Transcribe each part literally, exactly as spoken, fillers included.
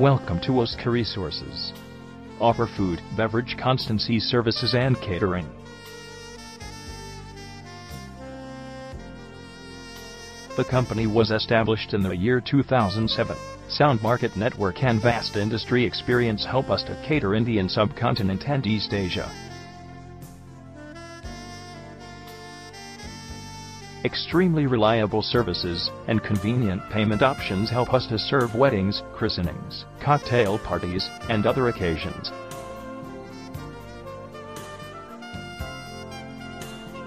Welcome to Osca Resources. Offer food, beverage constancy services and catering. The company was established in the year two thousand seven. Sound market network and vast industry experience help us to cater Indian subcontinent and East Asia. Extremely reliable services and convenient payment options help us to serve weddings, christenings, cocktail parties, and other occasions.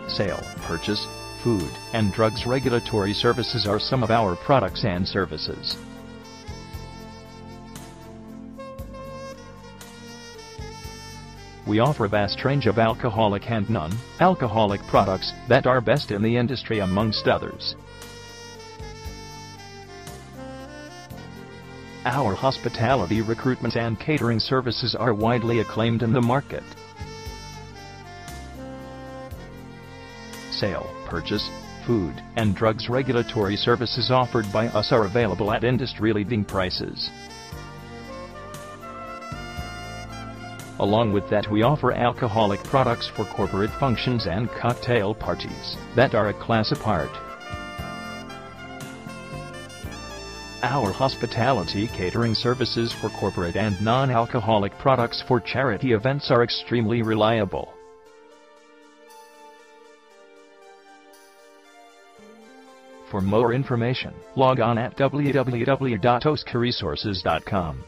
Sale, purchase, food, and drugs regulatory services are some of our products and services. We offer a vast range of alcoholic and non-alcoholic products that are best in the industry amongst others. Our hospitality recruitment and catering services are widely acclaimed in the market. Sale, purchase, food, and drugs regulatory services offered by us are available at industry-leading prices. Along with that, we offer alcoholic products for corporate functions and cocktail parties that are a class apart. Our hospitality catering services for corporate and non-alcoholic products for charity events are extremely reliable. For more information, log on at w w w dot osca resources dot com.